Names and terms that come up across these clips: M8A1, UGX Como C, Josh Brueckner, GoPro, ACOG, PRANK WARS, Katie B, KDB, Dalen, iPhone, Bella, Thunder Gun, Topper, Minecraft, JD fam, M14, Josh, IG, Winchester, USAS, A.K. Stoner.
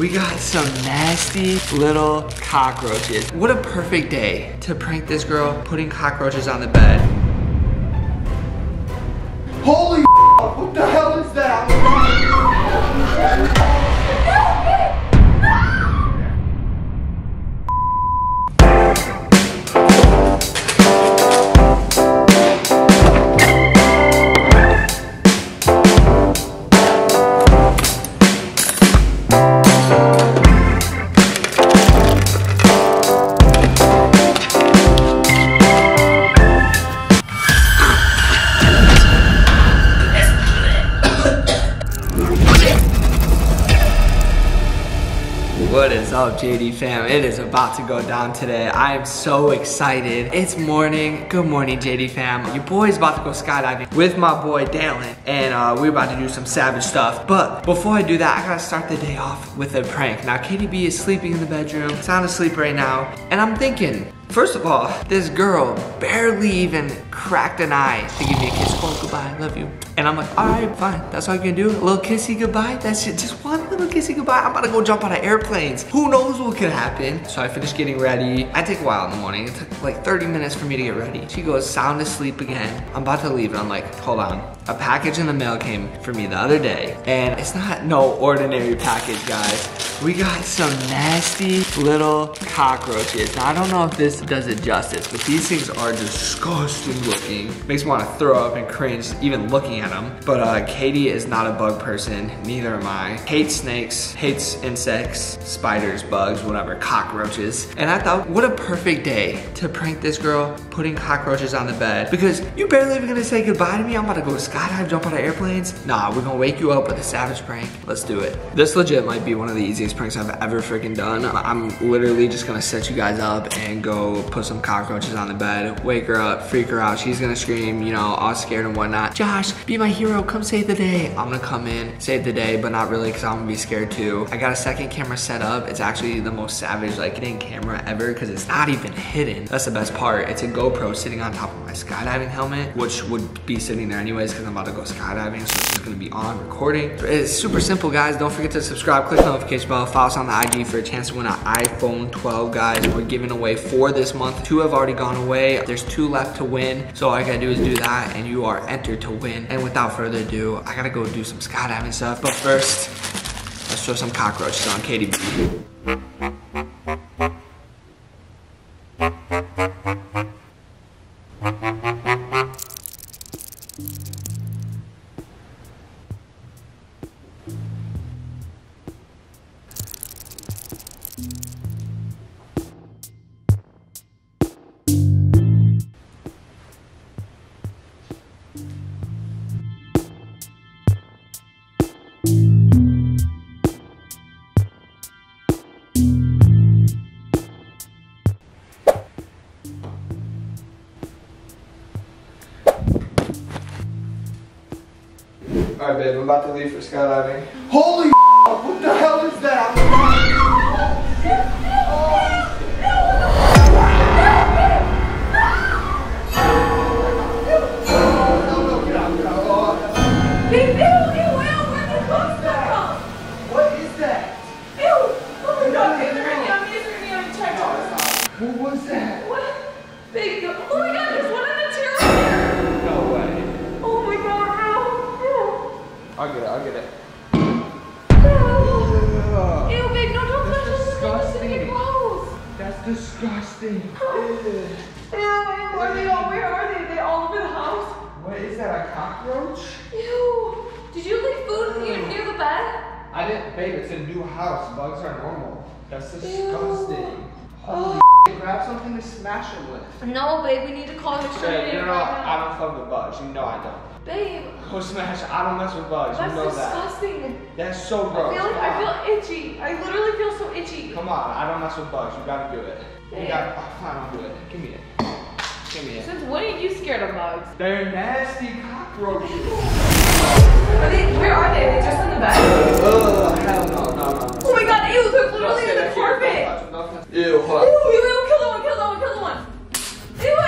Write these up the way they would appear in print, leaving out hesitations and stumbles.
We got some nasty little cockroaches. What a perfect day to prank this girl putting cockroaches on the bed. Holy what the hell is that? What is up, JD fam? It is about to go down today. I am so excited. It's morning. Good morning, JD fam. Your boy's about to go skydiving with my boy, Dalen, and we're about to do some savage stuff. But before I do that, I gotta start the day off with a prank. Now, KDB is sleeping in the bedroom, sound asleep right now, and I'm thinking, first of all, this girl barely even cracked an eye to give me a kiss. Oh, goodbye, I love you. And I'm like, all right, fine. That's all you can do. A little kissy goodbye. That's it. Just one little kissy goodbye. I'm about to go jump out of airplanes. Who knows what could happen? So I finished getting ready. I take a while in the morning. It took like 30 minutes for me to get ready. She goes sound asleep again. I'm about to leave, and I'm like, hold on. A package in the mail came for me the other day, and it's not no ordinary package, guys. We got some nasty little cockroaches. Now, I don't know if this does it justice, but these things are disgusting looking. Makes me want to throw up and cringe even looking at them. But Katie is not a bug person, neither am I. Hates snakes, hates insects, spiders, bugs, whatever, cockroaches. And I thought, what a perfect day to prank this girl putting cockroaches on the bed. Because you're barely even gonna say goodbye to me. I'm about to go skydive, jump out of airplanes. Nah, we're gonna wake you up with a savage prank. Let's do it. This legit might be one of the easiest pranks I've ever freaking done. I'm literally just gonna set you guys up and go put some cockroaches on the bed, wake her up, freak her out. She's gonna scream, you know, all scared and whatnot. Josh, be my hero, come save the day. I'm gonna come in, save the day, but not really, cause I'm gonna be scared too. I got a second camera set up. It's actually the most savage like hidden camera ever, cause it's not even hidden. That's the best part. It's a GoPro sitting on top of my skydiving helmet, which would be sitting there anyways, cause I'm about to go skydiving, so it's just gonna be on recording. It's super simple, guys. Don't forget to subscribe, click the notification bell. Follow us on the IG for a chance to win an iPhone 12, guys. We're giving away 4 this month. 2 have already gone away. There's 2 left to win. So all I gotta do is do that, and you are entered to win. And without further ado, I gotta go do some skydiving stuff. But first, let's throw some cockroaches on KDB. All right, babe, I'm about to leave for skydiving. Holy what the hell is that? What is that? Ew! Oh my god, what was that? What? Big, oh my god, there's one in the chair right here! No way. I'll get it. Ew. Ew, babe, no, don't touch this. It's gonna get gross. That's disgusting. Ew, where are they? They all over the house? What is that, a cockroach? Ew. Did you leave food near the bed? I didn't, babe, it's a new house. Bugs are normal. That's disgusting. Ew. Holy grab something to smash it with. No, babe, we need to call the sheriff. No, I don't fuck with bugs. You know I don't. Babe. Go smash. I don't mess with bugs. That's disgusting. That's so gross. I feel itchy. I literally feel so itchy. Come on. I don't mess with bugs. You gotta do it. Babe. You gotta. Oh, fine. I'll do it. Give me it. Give me it. Since when are you scared of bugs? They're nasty cockroaches. Where are they? Are they just in the back? Ugh. Hell no. No. Oh my god. Ew. They're literally in the carpet. Ew. Hold on. Ew. Kill the one. Ew.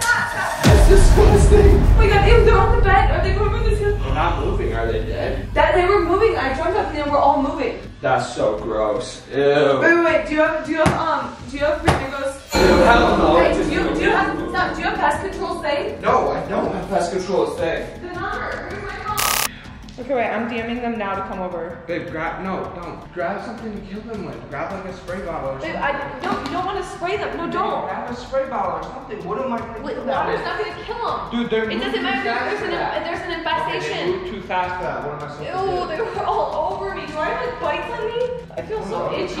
Stop. That's disgusting. Oh my god. Ew. They're on the bed. Are they going for this? They're not moving. Are they dead? They were moving. I jumped up and they were all moving. That's so gross. Ew. Wait. Do you have Flamingos? Hell no. Wait, do you have pest control safe? No, I don't have pest control safe. Then honor. Where's my phone? Okay, wait. I'm DMing them now to come over. Babe, grab something to kill them with. Grab like a spray bottle or something. Babe, you don't want to spray them. No, don't. Grab a spray bottle or something. What am I going to do about it? Water's not going to kill them. Dude, they're moving too fast. It doesn't matter if there's an infestation. Okay, they move too fast for that. What am I supposed to do? Ew, they were all over me. Do I have like bites on me? I feel so itchy. I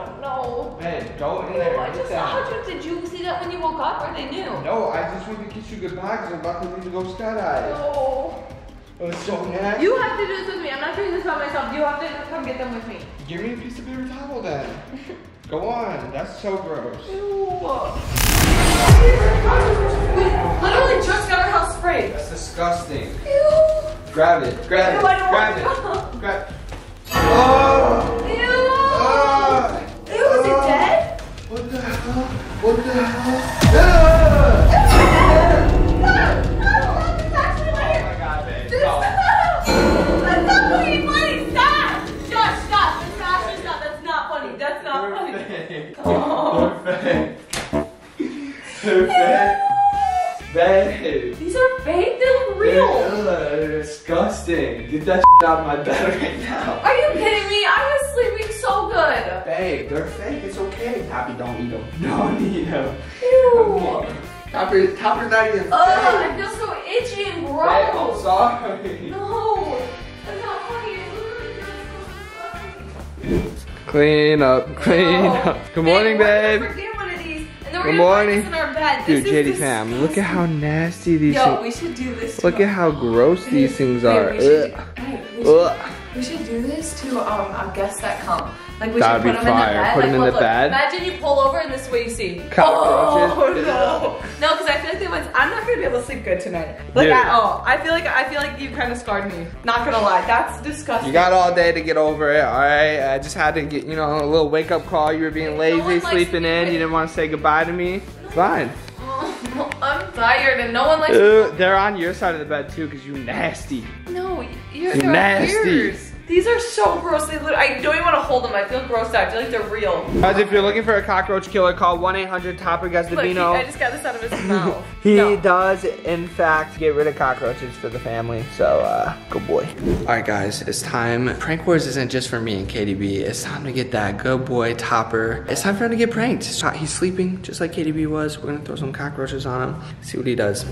don't know. Hey, go in there. I just saw you. Did you see that when you woke up or they knew? No, I just wanted to kiss you goodbye because I'm about to leave to go skydive. No. It was so nasty. You have to do this with me. I'm not doing this by myself. You have to come get them with me. Give me a piece of paper towel then. Go on. That's so gross. Ew. We literally just got our house sprayed. That's disgusting. Ew. Grab it. Oh! Ew! Ew, is it dead? What the hell? Oh, it's actually lighter! Oh my god, babe. That's not funny, buddy! Stop! Josh, stop! That's actually not. That's not funny. That's not funny. Perfect. Oh. Perfect. Babe. These are fake? They look real. They're disgusting. Get that shit out of my bed right now. Are you kidding me? I was sleeping so good. Babe, they're fake. It's okay. Topper, don't eat them. Don't eat them. Ew. Topper's not even fake. I feel so itchy and gross. Babe, I'm sorry. No. That's not funny. Clean up. Good morning, babe. Good morning. In our bed. Dude, JD fam, look at how nasty these things are. Yo, we should do this too. Look at how gross these things are. We should do this to our guests that come. Like, we should put them fire. Put them in the bed. Imagine you pull over and this is what you see. Cockroaches. Oh no. No, because I feel like I'm not gonna be able to sleep good tonight. Like Dude. At all. I feel like you kind of scarred me. Not gonna lie, that's disgusting. You got all day to get over it, all right? I just had to get, you know, a little wake up call. You were being lazy, sleeping in. You didn't want to say goodbye to me. No. Fine. No, I'm tired and no one likes me. They're on your side of the bed too because you nasty. No, you're nasty. These are so gross. I don't even want to hold them. I feel grossed out. I feel like they're real. Guys, if you're looking for a cockroach killer, call 1-800-TOPPER-GASDABINO. I just got this out of his mouth. He does, in fact, get rid of cockroaches for the family. So, good boy. All right, guys, it's time. Prank Wars isn't just for me and KDB. It's time to get that good boy Topper. It's time for him to get pranked. He's sleeping just like KDB was. We're going to throw some cockroaches on him. See what he does.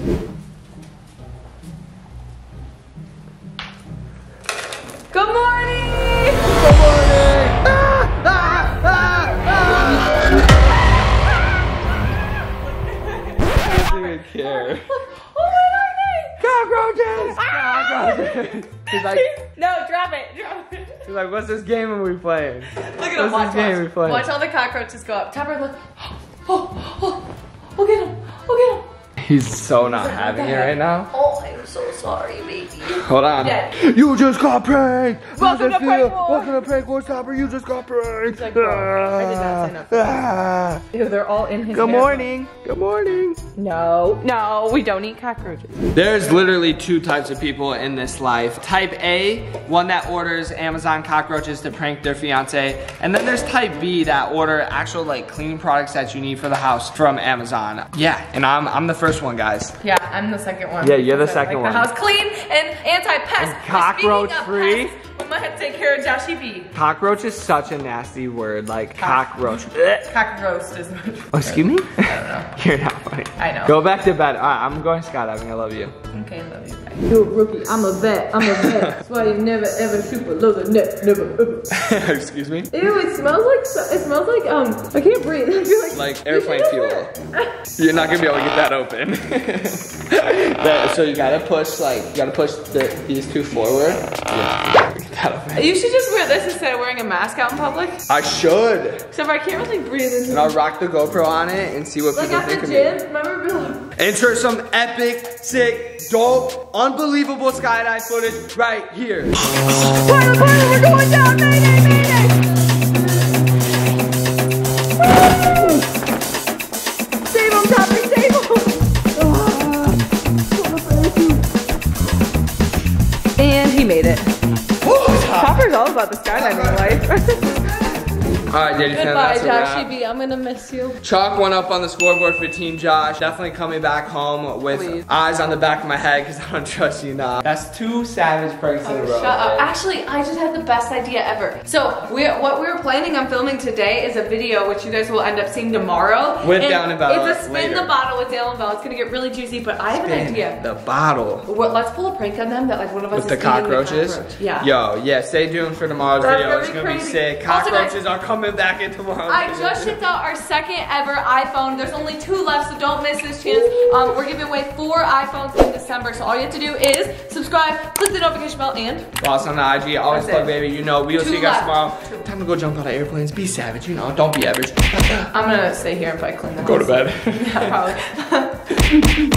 Care. Oh my god! Cockroaches! She's like, no, drop it. She's like, what's this game are we playing? Look at him, watch. Watch all the cockroaches go up. Topper, look. Oh, Look at him. He's so not having it right now. Oh, I'm so sorry, baby. Hold on. Dead. You just got pranked. Welcome to Prank Wars, Topper. You just got pranked. Like, I did not sign up. Ew, they're all in his Good morning. No, we don't eat cockroaches. There's literally two types of people in this life. Type A, one that orders Amazon cockroaches to prank their fiance. And then there's type B that order actual like cleaning products that you need for the house from Amazon. Yeah, and I'm the first one, guys. Yeah, I'm the second one. Yeah, you're the second one. The house clean and anti-pest. Cockroach free. We might have to take care of Joshy B. Cockroach is such a nasty word, like cockroach. Cockroach is much. Oh, excuse me? I don't know. You're not funny. I know. Go back to bed. All right, I'm going skydiving. I love you. Okay, I love you. Bye. You're a rookie. I'm a vet. That's why you never ever shoot below the net. Never. Excuse me? Ew, it smells like I can't breathe. I feel like airplane fuel. You're not gonna be able to get that open. So you gotta push these two forward. Yeah. You should just wear this instead of wearing a mask out in public. I should. So if I can't really breathe in. And I'll rock the GoPro on it and see what people think of me. Like at the gym, remember Bella? Insert some epic, sick, dope, unbelievable skydive footage right here. Pilot, we're going down, mayday. Save him, Topper, save him. And he made it. Topper's all about the skydiving life. All right, JD fam, that's a wrap. Goodbye, Josh B. I'm gonna miss you. Chalk one up on the scoreboard for Team Josh. Definitely coming back home with eyes on the back of my head because I don't trust you now. That's two savage perks in a row. Shut up. Actually, I just had the best idea ever. So what we were planning on filming today is a video which you guys will end up seeing tomorrow. With Down and Bella. It's a spin the bottle with Dalen and Bella. It's gonna get really juicy, but I have an idea. The bottle. What? Let's pull a prank on them that like one of us with the cockroaches. Yeah. Yo, yeah. Stay tuned for tomorrow's video. It's gonna be sick. Cockroaches are coming back in tomorrow. I just shipped out our second ever iPhone. There's only two left, so don't miss this chance. We're giving away 4 iPhones in December, so all you have to do is subscribe, click the notification bell, and follow us on the IG. Always plug, baby. You know, we will see you guys tomorrow. Time to go jump out of airplanes. Be savage. You know, don't be average. I'm gonna stay here and probably clean the house. Go to bed. Yeah, probably.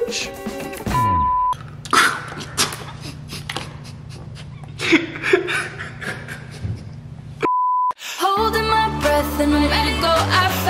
Average. Holding my breath and I'm ready to go.